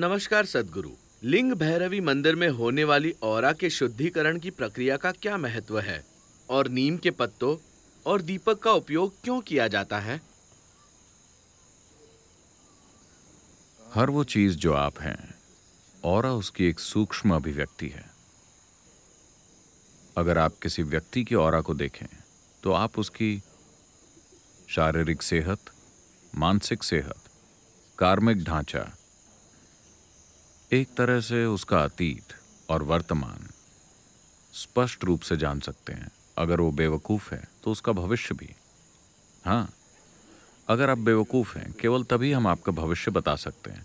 नमस्कार सद्गुरु, लिंग भैरवी मंदिर में होने वाली औरा के शुद्धिकरण की प्रक्रिया का क्या महत्व है और नीम के पत्तों और दीपक का उपयोग क्यों किया जाता है? हर वो चीज जो आप हैं, औरा उसकी एक सूक्ष्म अभिव्यक्ति है। अगर आप किसी व्यक्ति की औरा को देखें तो आप उसकी शारीरिक सेहत, मानसिक सेहत, कार्मिक ढांचा, एक तरह से उसका अतीत और वर्तमान स्पष्ट रूप से जान सकते हैं। अगर वो बेवकूफ़ है तो उसका भविष्य भी। हाँ, अगर आप बेवकूफ़ हैं केवल तभी हम आपका भविष्य बता सकते हैं,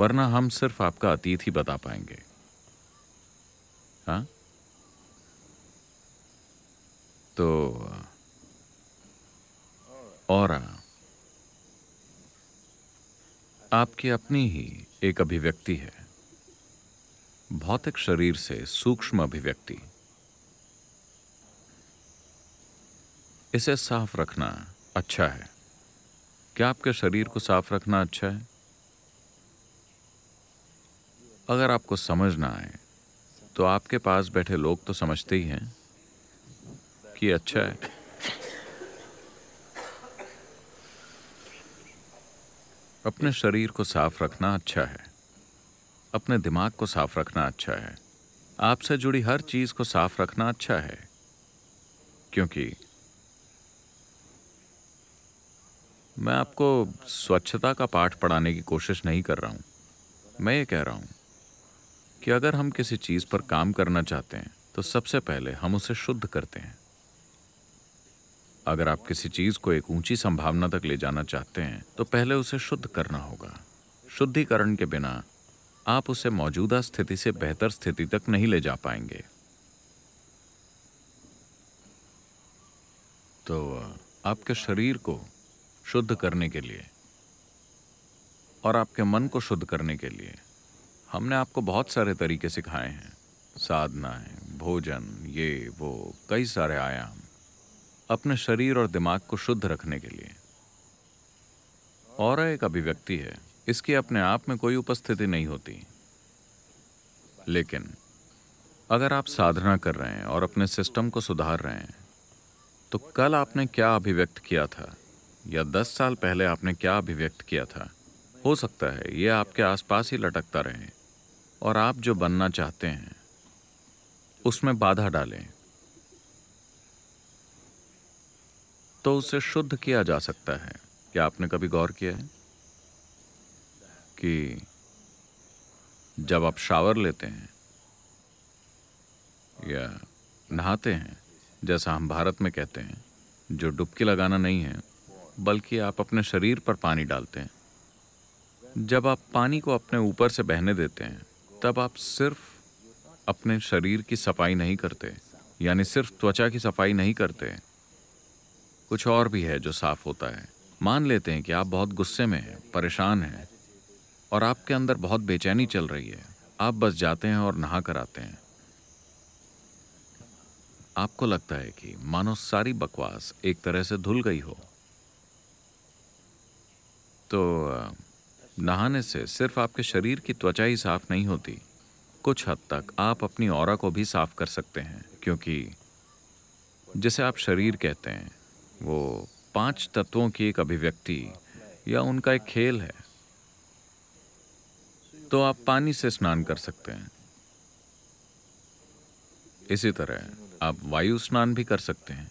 वरना हम सिर्फ आपका अतीत ही बता पाएंगे। हाँ, तो औरा आपकी अपनी ही एक अभिव्यक्ति है, भौतिक शरीर से सूक्ष्म अभिव्यक्ति। इसे साफ रखना अच्छा है। क्या आपके शरीर को साफ रखना अच्छा है? अगर आपको समझ ना आए तो आपके पास बैठे लोग तो समझते ही हैं कि अच्छा है। अपने शरीर को साफ रखना अच्छा है, अपने दिमाग को साफ रखना अच्छा है, आपसे जुड़ी हर चीज को साफ रखना अच्छा है, क्योंकि मैं आपको स्वच्छता का पाठ पढ़ाने की कोशिश नहीं कर रहा हूं। मैं ये कह रहा हूं कि अगर हम किसी चीज पर काम करना चाहते हैं तो सबसे पहले हम उसे शुद्ध करते हैं। अगर आप किसी चीज को एक ऊंची संभावना तक ले जाना चाहते हैं तो पहले उसे शुद्ध करना होगा। शुद्धिकरण के बिना आप उसे मौजूदा स्थिति से बेहतर स्थिति तक नहीं ले जा पाएंगे। तो आपके शरीर को शुद्ध करने के लिए और आपके मन को शुद्ध करने के लिए हमने आपको बहुत सारे तरीके सिखाए हैं, साधनाएं, भोजन, ये वो, कई सारे आयाम, अपने शरीर और दिमाग को शुद्ध रखने के लिए। औरा एक अभिव्यक्ति है, इसकी अपने आप में कोई उपस्थिति नहीं होती। लेकिन अगर आप साधना कर रहे हैं और अपने सिस्टम को सुधार रहे हैं तो कल आपने क्या अभिव्यक्त किया था या 10 साल पहले आपने क्या अभिव्यक्त किया था, हो सकता है ये आपके आसपास ही लटकता रहे और आप जो बनना चाहते हैं उसमें बाधा डालें, तो उसे शुद्ध किया जा सकता है। क्या आपने कभी गौर किया है कि जब आप शावर लेते हैं या नहाते हैं, जैसा हम भारत में कहते हैं, जो डुबकी लगाना नहीं है बल्कि आप अपने शरीर पर पानी डालते हैं, जब आप पानी को अपने ऊपर से बहने देते हैं तब आप सिर्फ अपने शरीर की सफाई नहीं करते, यानी सिर्फ त्वचा की सफाई नहीं करते, कुछ और भी है जो साफ होता है। मान लेते हैं कि आप बहुत गुस्से में हैं, परेशान हैं और आपके अंदर बहुत बेचैनी चल रही है, आप बस जाते हैं और नहा कर आते हैं। आपको लगता है कि मानो सारी बकवास एक तरह से धुल गई हो। तो नहाने से सिर्फ आपके शरीर की त्वचा ही साफ नहीं होती, कुछ हद तक आप अपनी औरा को भी साफ कर सकते हैं, क्योंकि जिसे आप शरीर कहते हैं वो 5 तत्वों की एक अभिव्यक्ति या उनका एक खेल है। तो आप पानी से स्नान कर सकते हैं, इसी तरह आप वायु स्नान भी कर सकते हैं।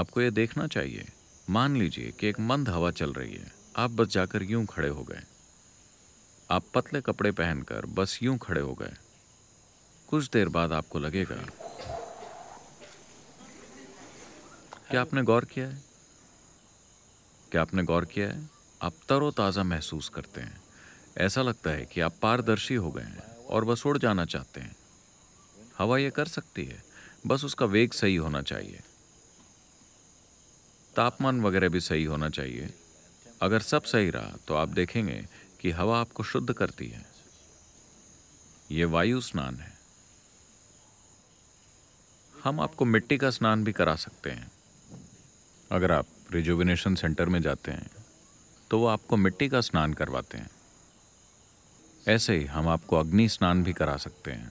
आपको ये देखना चाहिए, मान लीजिए कि एक मंद हवा चल रही है, आप बस जाकर यूं खड़े हो गए, आप पतले कपड़े पहनकर बस यूं खड़े हो गए, कुछ देर बाद आपको लगेगा। क्या आपने गौर किया है? क्या आपने गौर किया है? आप तरोताज़ा महसूस करते हैं, ऐसा लगता है कि आप पारदर्शी हो गए हैं और बस उड़ जाना चाहते हैं। हवा ये कर सकती है, बस उसका वेग सही होना चाहिए, तापमान वगैरह भी सही होना चाहिए। अगर सब सही रहा तो आप देखेंगे कि हवा आपको शुद्ध करती है। ये वायु स्नान है। हम आपको मिट्टी का स्नान भी करा सकते हैं। अगर आप रिजुविनेशन सेंटर में जाते हैं तो वो आपको मिट्टी का स्नान करवाते हैं। ऐसे ही हम आपको अग्नि स्नान भी करा सकते हैं।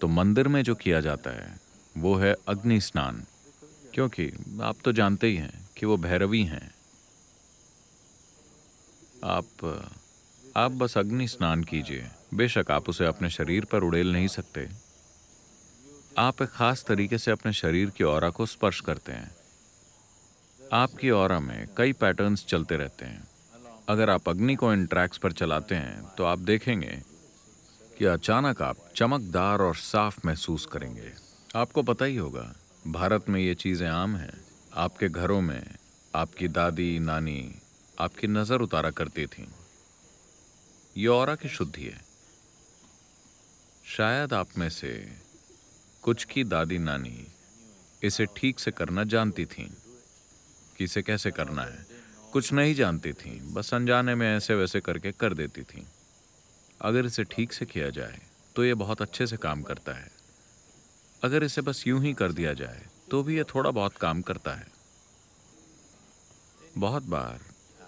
तो मंदिर में जो किया जाता है वो है अग्नि स्नान, क्योंकि आप तो जानते ही हैं कि वो भैरवी हैं। आप बस अग्नि स्नान कीजिए। बेशक आप उसे अपने शरीर पर उड़ेल नहीं सकते। आप एक खास तरीके से अपने शरीर की ऑरा को स्पर्श करते हैं। आपकी ऑरा में कई पैटर्न्स चलते रहते हैं। अगर आप अग्नि को इन ट्रैक्स पर चलाते हैं तो आप देखेंगे कि अचानक आप चमकदार और साफ महसूस करेंगे। आपको पता ही होगा, भारत में ये चीज़ें आम हैं। आपके घरों में आपकी दादी नानी आपकी नज़र उतारा करती थीं। ये ऑरा की शुद्धि है। शायद आप में से कुछ की दादी नानी इसे ठीक से करना जानती थीं कि इसे कैसे करना है। कुछ नहीं जानती थीं, बस अनजाने में ऐसे वैसे करके कर देती थीं। अगर इसे ठीक से किया जाए तो ये बहुत अच्छे से काम करता है। अगर इसे बस यूं ही कर दिया जाए तो भी ये थोड़ा बहुत काम करता है। बहुत बार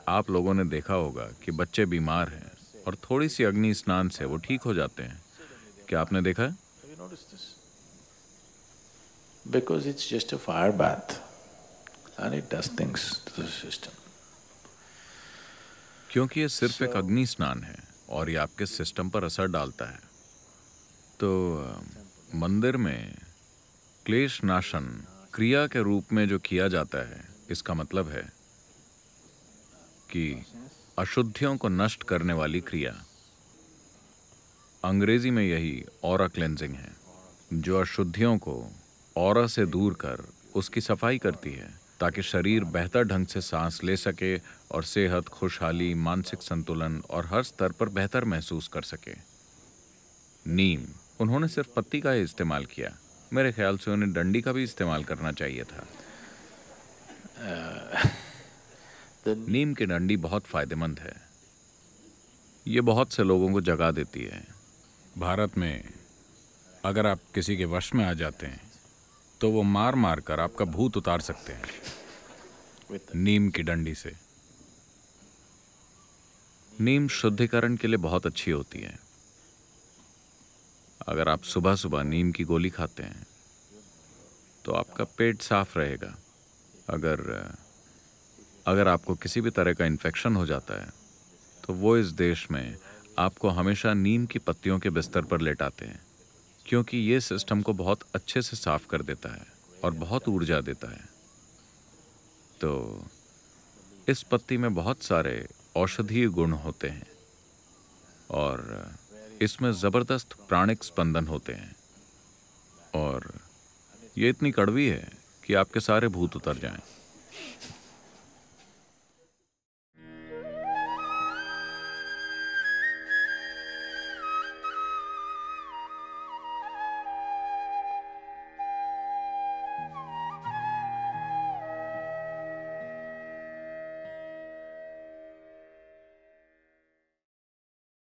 आप लोगों ने देखा होगा कि बच्चे बीमार हैं और थोड़ी सी अग्नि स्नान से वो ठीक हो जाते हैं। क्या आपने देखा? Because it's just a fire bath and it does things to the system. क्योंकि ये सिर्फ एक अग्नि स्नान है और ये आपके सिस्टम पर असर डालता है। तो मंदिर में क्लेश नाशन क्रिया के रूप में जो किया जाता है, इसका मतलब है कि अशुद्धियों को नष्ट करने वाली क्रिया। अंग्रेजी में यही ऑरा क्लेंजिंग है, जो अशुद्धियों को ऑरा से दूर कर उसकी सफाई करती है ताकि शरीर बेहतर ढंग से सांस ले सके और सेहत, खुशहाली, मानसिक संतुलन और हर स्तर पर बेहतर महसूस कर सके। नीम, उन्होंने सिर्फ पत्ती का ही इस्तेमाल किया। मेरे ख्याल से उन्हें डंडी का भी इस्तेमाल करना चाहिए था। नीम की डंडी बहुत फायदेमंद है। ये बहुत से लोगों को जगा देती है। भारत में अगर आप किसी के वश में आ जाते हैं तो वो मार मार कर आपका भूत उतार सकते हैं नीम की डंडी से। नीम शुद्धिकरण के लिए बहुत अच्छी होती है। अगर आप सुबह सुबह नीम की गोली खाते हैं तो आपका पेट साफ रहेगा। अगर आपको किसी भी तरह का इन्फेक्शन हो जाता है तो वो इस देश में आपको हमेशा नीम की पत्तियों के बिस्तर पर लेटाते हैं, क्योंकि ये सिस्टम को बहुत अच्छे से साफ कर देता है और बहुत ऊर्जा देता है। तो इस पत्ती में बहुत सारे औषधीय गुण होते हैं और इसमें ज़बरदस्त प्राणिक स्पंदन होते हैं और ये इतनी कड़वी है कि आपके सारे भूत उतर जाएं।